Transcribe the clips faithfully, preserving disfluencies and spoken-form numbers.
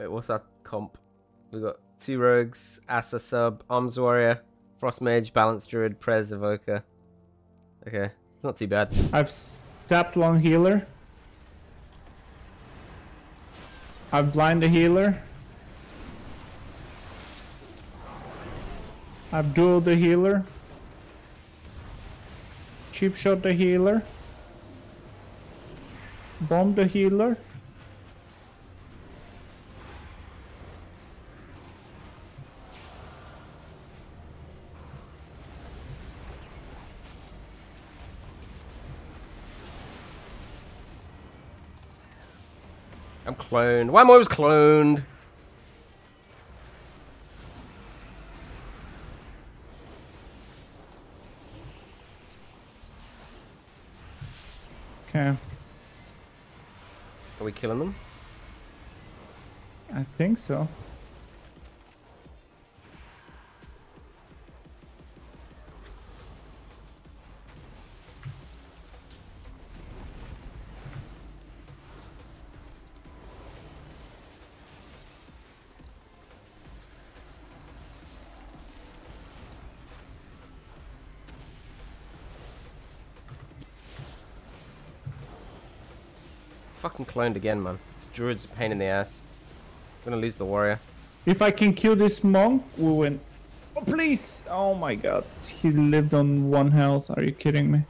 Wait, what's our comp? We got two rogues, Asa sub, Arms Warrior, Frost Mage, Balance Druid, Prez Evoker. Okay, it's not too bad. I've tapped one healer. I've blind the healer. I've dueled the healer. Cheap shot the healer. Bomb the healer. I'm cloned. Why am I always cloned? Okay. Are we killing them? I think so. Fucking cloned again, man. This druid's a pain in the ass. I'm gonna lose the warrior. If I can kill this monk, we win. Oh, please! Oh my god. He lived on one health. Are you kidding me?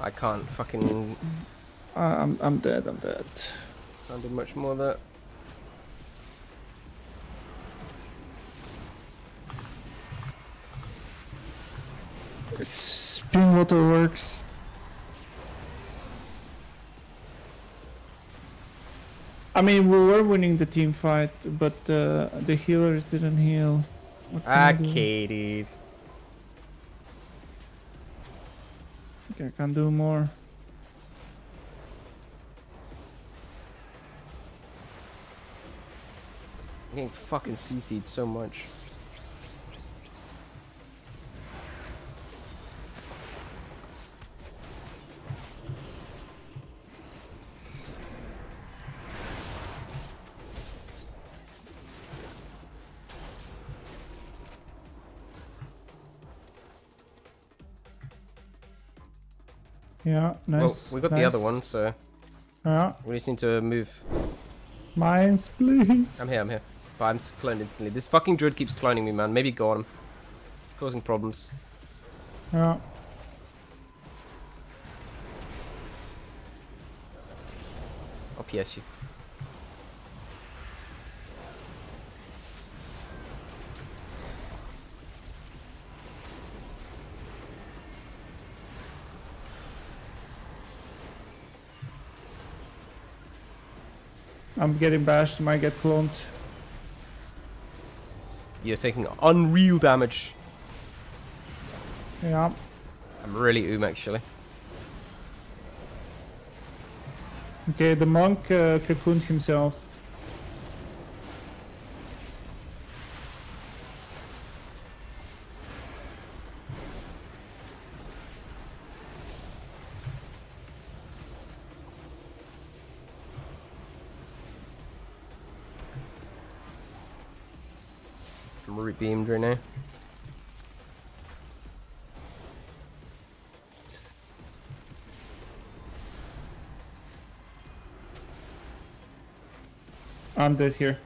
I can't fucking... Uh, I'm, I'm dead, I'm dead. Can't do much more of that. Spin water works. I mean, we were winning the team fight, but uh, the healers didn't heal. Okay, dude. I can do more. I'm getting fucking C C'd so much. Yeah, nice. Well, we got nice. The other one, so yeah. We just need to move. Mines, please. I'm here, I'm here. But I'm cloned instantly. This fucking druid keeps cloning me, man. Maybe go on him. It's causing problems. Yeah. I'll P S you. I'm getting bashed, might get cloned. You're taking unreal damage. Yeah. I'm really oom actually. Okay, the monk uh, cocooned himself. I'm root beamed right now. I'm dead here.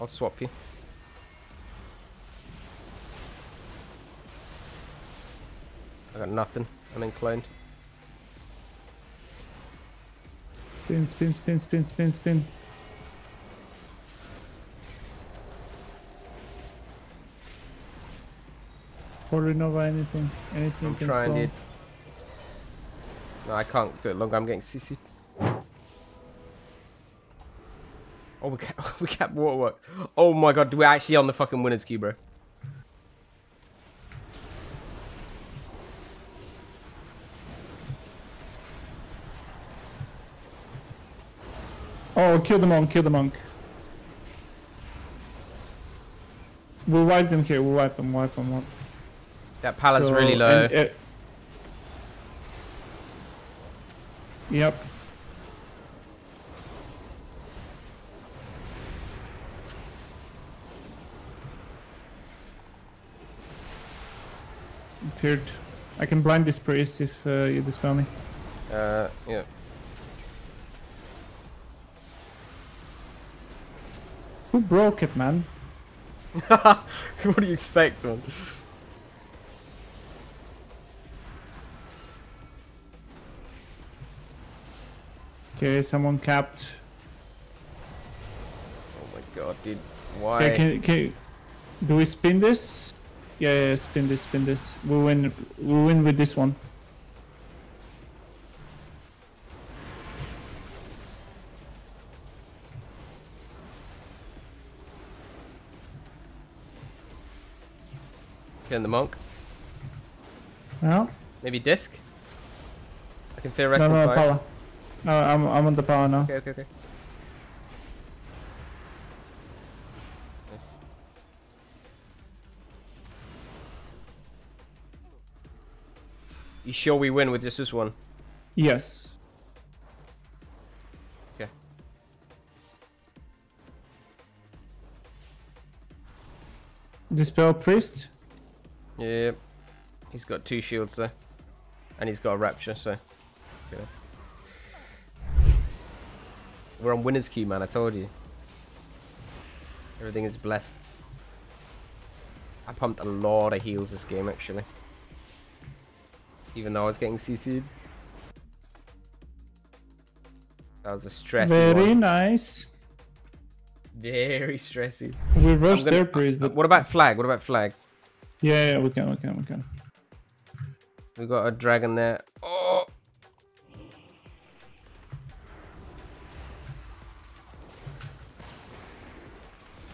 I'll swap you. I got nothing. I'm inclined. Spin, spin, spin, spin, spin, spin. Renova anything. Anything. I'm can trying it. No, I can't do it longer. I'm getting C C'd. Oh, we got, we got waterwork. Oh my god, we're actually on the fucking winner's queue, bro. Oh, kill the monk, kill the monk. We'll wipe them here, we'll wipe them, wipe them, wipe them. That palette's so, really low. And, uh, yep. Feared. I can blind this priest if uh, you dispel me. Uh, yeah. Who broke it, man? What do you expect, man? Okay, someone capped. Oh my god, dude. Why? Yeah, can, can, do we spin this? Yeah, yeah, yeah, spin this, spin this. We we'll win, we we'll win with this one. Killing the monk. No. Maybe disc. I can feel rest no, no, fire. Power. No, I'm I'm on the power now. Okay, okay, okay. You sure we win with just this one? Yes. Okay. Dispel priest? Yeah. He's got two shields there. And he's got a rapture, so. Yeah. We're on winner's queue, man, I told you. Everything is blessed. I pumped a lot of heals this game, actually. Even though I was getting C C'd. That was a stressy Very one. nice. Very stressy. We rushed gonna, their priest, but... What about flag? What about flag? Yeah, yeah, we can, we can, we can. We got a dragon there. Oh!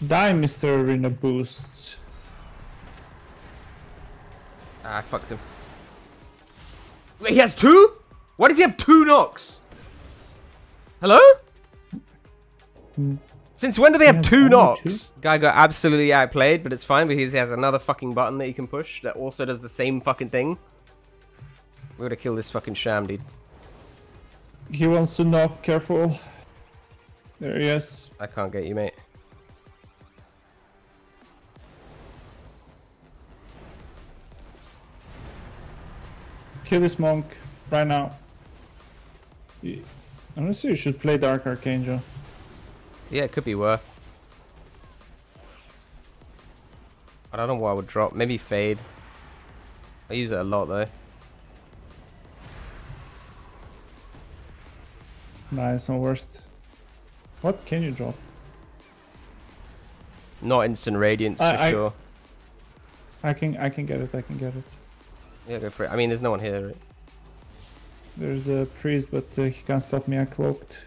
Die, Mister Arena Boost. Ah, I fucked him. Wait, he has two? Why does he have two knocks? Hello? Since when do they have two knocks? Guy got absolutely outplayed, but it's fine because he has another fucking button that he can push that also does the same fucking thing. We're gonna kill this fucking sham, dude. He wants to knock, careful. There he is. I can't get you, mate. Kill this monk right now. Honestly, you should play Dark Archangel. Yeah, it could be worth. I don't know why I would drop. Maybe Fade. I use it a lot though. Nah, it's not worth. What can you drop? Not instant radiance I, for I, sure. I can, I can get it. I can get it. Yeah, go for it. I mean, there's no one here, right? There's a priest, but uh, he can't stop me. I cloaked.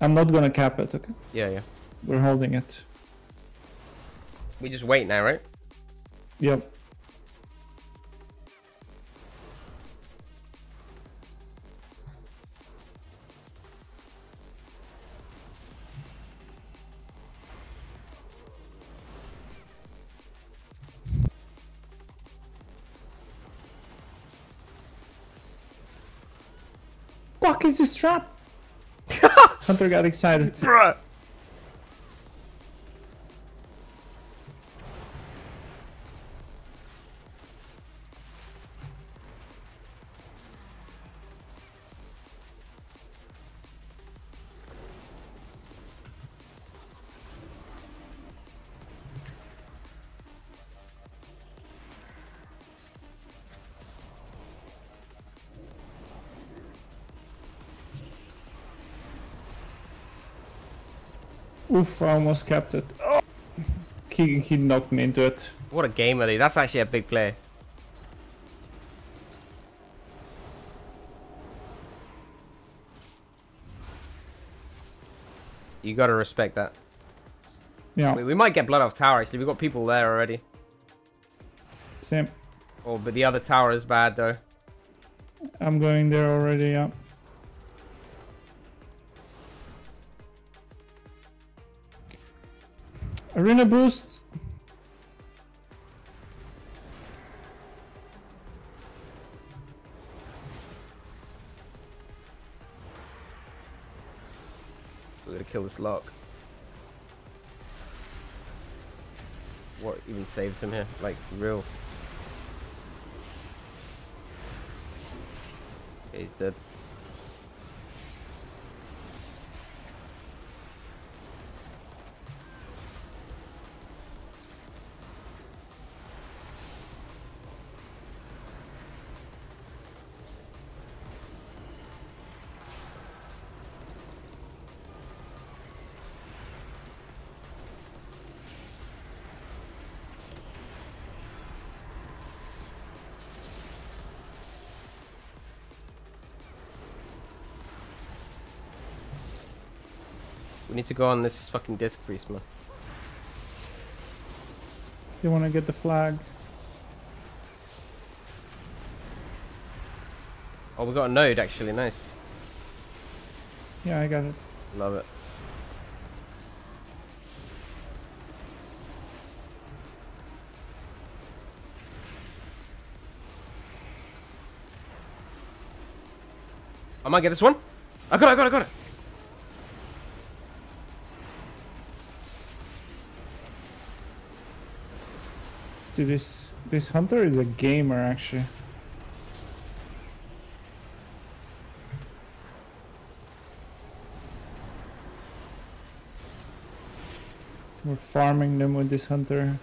I'm not gonna cap it, okay? Yeah, yeah. We're holding it. We just wait now, right? Yep. Fuck is this trap? Hunter got excited. Bruh. Oof, I almost capped it. Oh. He, he knocked me into it. What a gamer, dude. That's actually a big play. You gotta respect that. Yeah. We, we might get blood off tower, actually. We've got people there already. Same. Oh, but the other tower is bad, though. I'm going there already, yeah. Arena boost. We're gonna kill this lock. What even saves him here? Like, for real. Okay, he's dead. We need to go on this fucking disc priest, man. You want to get the flag? Oh, we got a node actually. Nice. Yeah, I got it. Love it. I might get this one. I got it. I got it. I got it. Dude, this this hunter is a gamer actually. We're farming them with this hunter.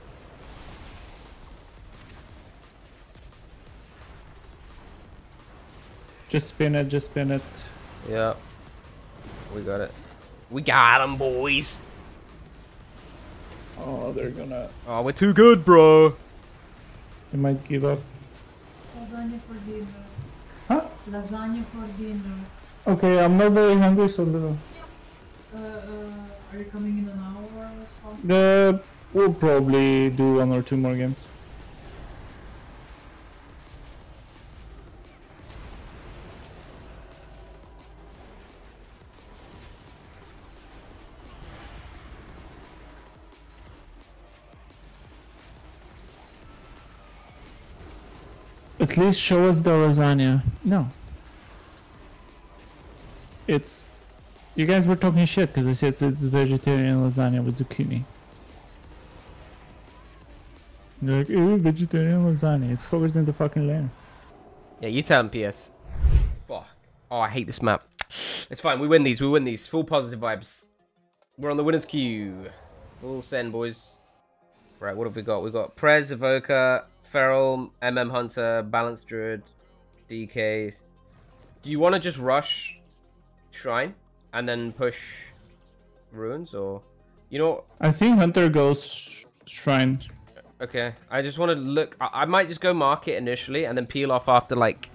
Just spin it, just spin it. Yeah, we got it. We got him, boys. Oh, they're gonna... Oh, we're too good, bro. They might give up. Lasagna for dinner. Huh? Lasagna for dinner. Okay, I'm not very hungry, so... No. Uh, uh, are you coming in an hour or something? The... We'll probably do one or two more games. At least show us the lasagna. No. It's... You guys were talking shit because I said it's vegetarian lasagna with zucchini. They're like, ew, vegetarian lasagna. It's covered in the fucking layer. Yeah, you tell them, P S. Oh, oh, I hate this map. It's fine. We win these. We win these. Full positive vibes. We're on the winner's queue. We'll send, boys. Right, what have we got? We've got Prez, Evoker... Feral, M M Hunter, Balanced Druid, D Ks. Do you want to just rush Shrine and then push Ruins, or you know? I think Hunter goes Shrine. Okay, I just want to look. I, I might just go Market initially and then peel off after like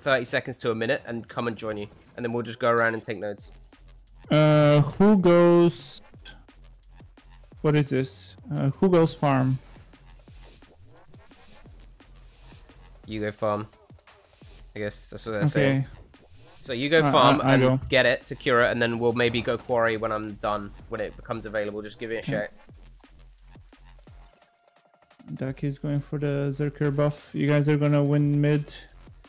thirty seconds to a minute and come and join you, and then we'll just go around and take nodes. Uh, who goes? What is this? Uh, who goes Farm? You go farm. I guess that's what they're okay. saying. So you go farm uh, I, I and go. get it, secure it, and then we'll maybe go quarry when I'm done, when it becomes available. Just give it a okay. shot. Ducky is going for the Zerker buff. You guys are gonna win mid.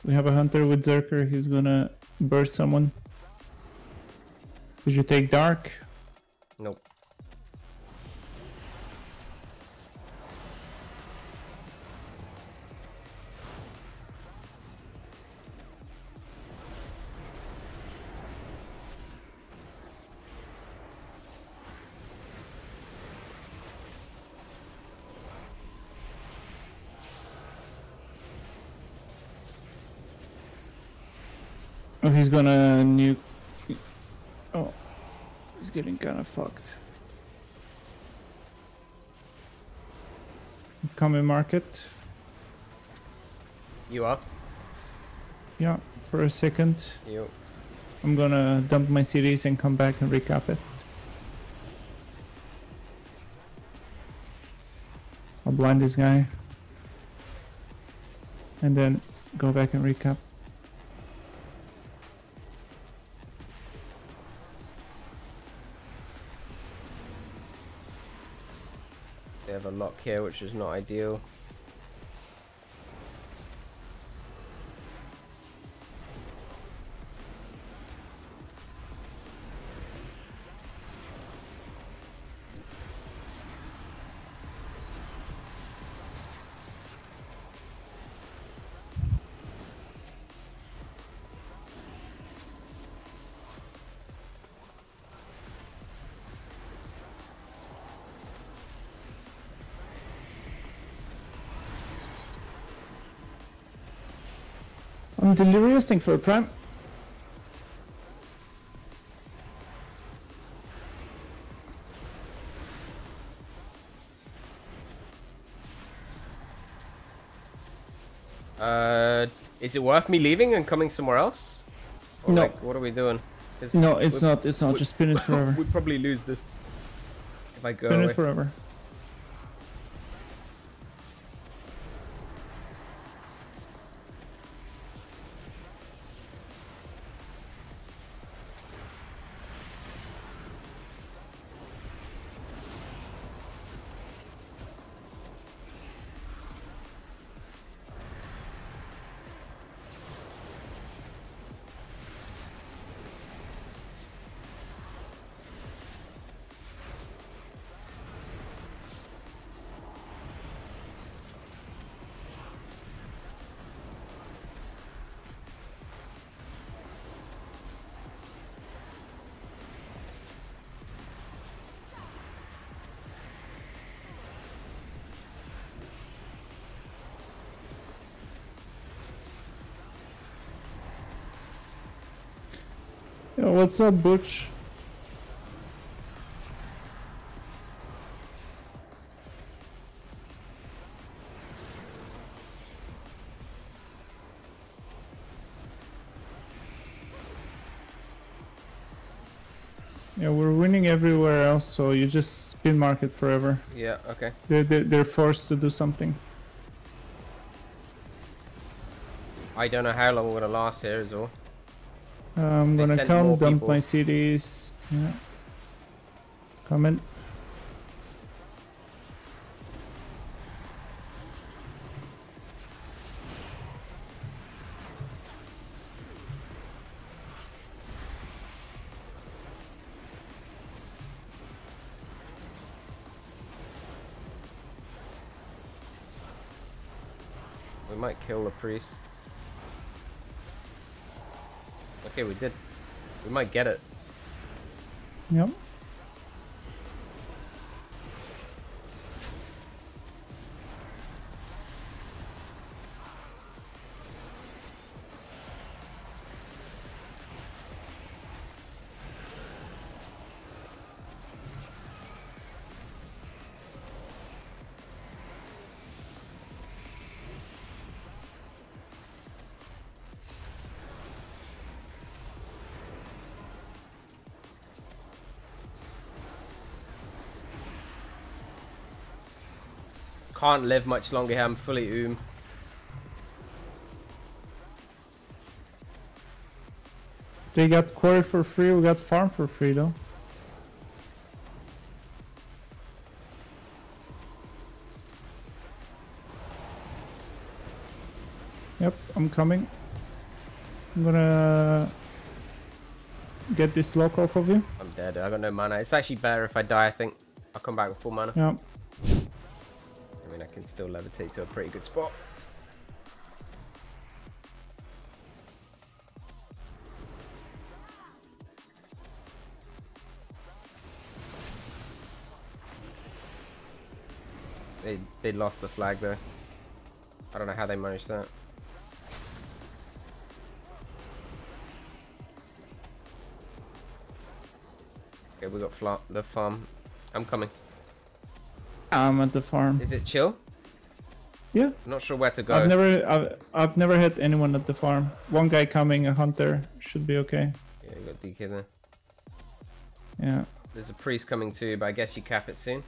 We have a hunter with Zerker. He's gonna burst someone. Did you take dark? Nope. Oh, he's gonna nuke. Oh, he's getting kind of fucked. Coming market. You up? Yeah, for a second. You. I'm gonna dump my series and come back and recap it. I'll blind this guy. And then go back and recap. They have a lock here, which is not ideal. I'm delirious, thing for a prime. Uh, is it worth me leaving and coming somewhere else? Or no. Like, what are we doing? No, it's not. It's not. Just spin it forever. We'd probably lose this if I go away. Spin it forever. What's up, Butch? Yeah, we're winning everywhere else, so you just spin market forever. Yeah, okay. They're, they're, they're forced to do something. I don't know how long we're gonna last here, is all. Uh, I'm they gonna come, dump people. My C Ds. Yeah. Come in. We might kill the priest. Okay, we did. We might get it. Yep. Can't live much longer here, I'm fully oom. They got quarry for free, we got farm for free though. Yep, I'm coming. I'm gonna get this lock off of you. I'm dead, I got no mana. It's actually better if I die, I think. I'll come back with full mana. Yep. I can still levitate to a pretty good spot. They they lost the flag though. I don't know how they managed that. Okay, we got fla the farm. I'm coming. I'm at the farm. Is it chill? Yeah. I'm not sure where to go. I've never, I've, I've never hit anyone at the farm. One guy coming, a hunter, should be okay. Yeah, you got D K there. Yeah. There's a priest coming too, but I guess you cap it soon.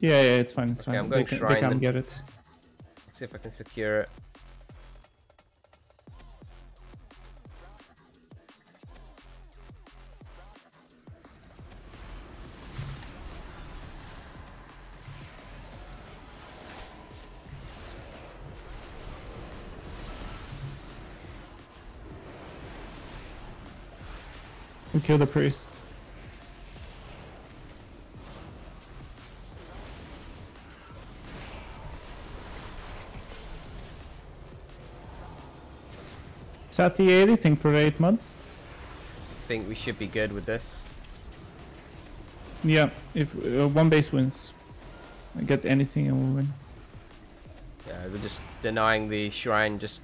Yeah, yeah, it's fine, it's okay, fine. I'm going they, can, they can't get it. Let's see if I can secure it. And kill the priest. Sati anything for eight months. I think we should be good with this. Yeah, if uh, one base wins, I get anything and we'll win. Yeah, we're just denying the shrine just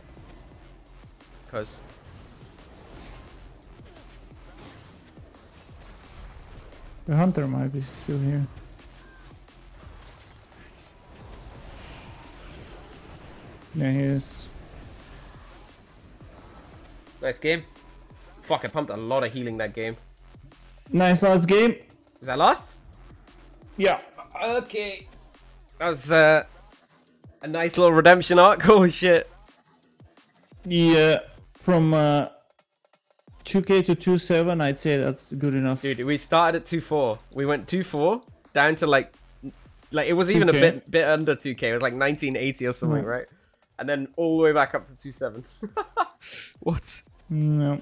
because. The hunter might be still here. There he is. Nice game. Fuck, I pumped a lot of healing that game. Nice last game. Was that last? Yeah. Okay. That was uh, a nice little redemption arc. Holy shit. Yeah. From uh, two K to two seven, I'd say that's good enough. Dude, we started at two four. We went two four down to like... like it was even two K. a bit bit under two K. It was like nineteen eighty or something, mm. right? And then all the way back up to two seven. What? No.